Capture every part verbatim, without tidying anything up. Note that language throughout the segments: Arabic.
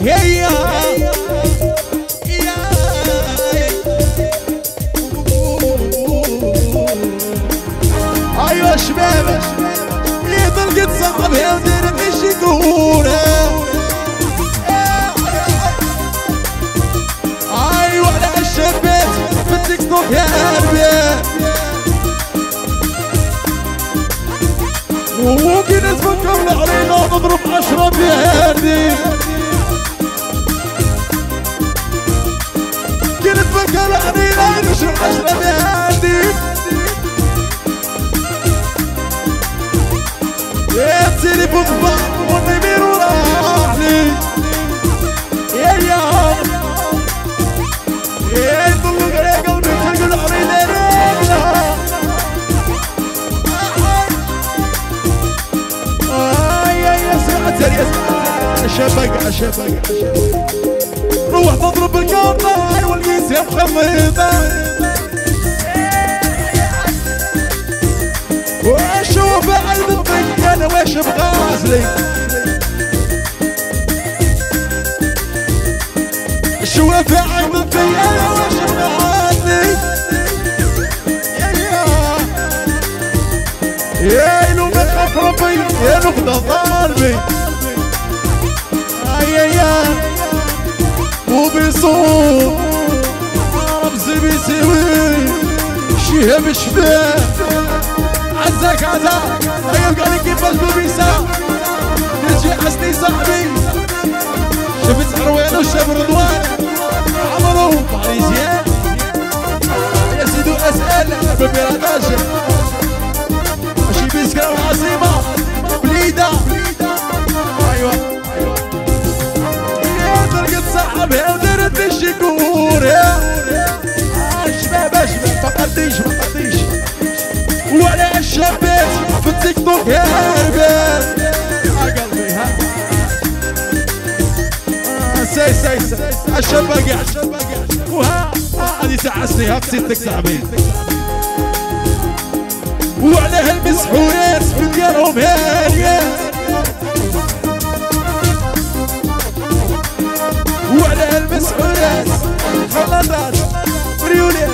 أيوة شباب يضل يتصاحب هاودر مش يقول أيوة على الشباب في التيك توك يا أرباب وممكن نتفكر علينا ونضرب عشرة بهادي كي نتفكر علينا ونشرب عشرة بهادي يا التليفون ضاع والنميرو راح لي يا يا يا نطلق عليك ونتفرقوا العريضة راجلة يا يا ساعة يا ساعة شبق عشبق روح تضرب الكامل والقيس يا مخممة واشوف عذبك أنا واش بغازلي شوف عذبك أنا واش بغازلي يا إلو من خاف ربي يا نخدة ضاربي يا يا وبصوت رمزي بيسوي شهاب شباب عزا كذا ايوه قال لي كيفاش بيسا نجي حسني صاحبي شفت عروان وشاب رضوان عمرو باريزيان يا سيدو اسال بيبي راداج ماشي بيسكرا والعاصمه بليده ايوه يا درجة صاحب يا ودرت الشكور يا شباب شباب فقديش فقديش وعلى الشباب في التيك توك يا هربان يا قلبي ها ساي ساي ساي الشباقي الشباقي وها غادي تعسني ها بسيتك صاحبي وعلى هالمسحورات في ديارهم هانية وعلى هالمسحورات خلاطات بريولات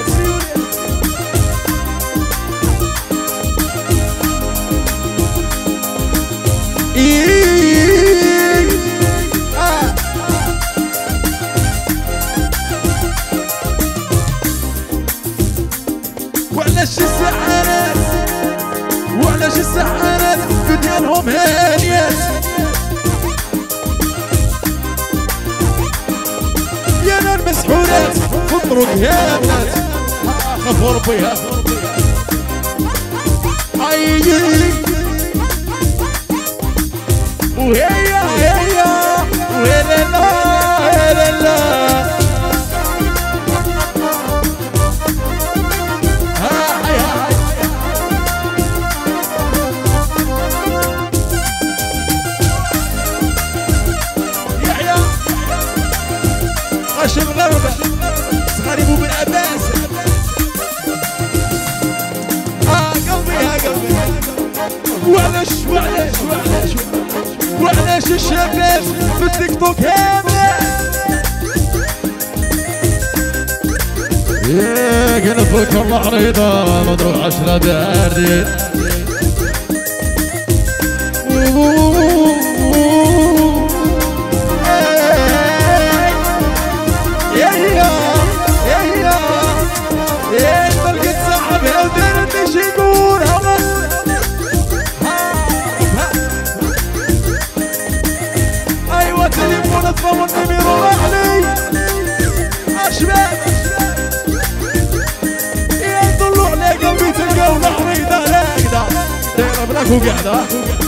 وعلاش السعادات وعلاش السعادات في ديالهم هانيات يا نار مسحولات في الطرق هاملات خافوا ربي هاي وهيا هيا وهلا هلا هاي هاي يحيى هاشم غربة صغاري بو بن عباس اه قلبي ها قلبي وعلاش وعلاش وعلاش وعلاش الشباب في التيك توك يا قلبك العريضة مضروب عشرة باردين يا يا يا يا يا البلقة صعب يا ديرتي شيكور تفوت نميرو رحلي أشباب يا نطلو على قلبي تلقاونا حريضة هكذا دايرة بلاك وقاعدة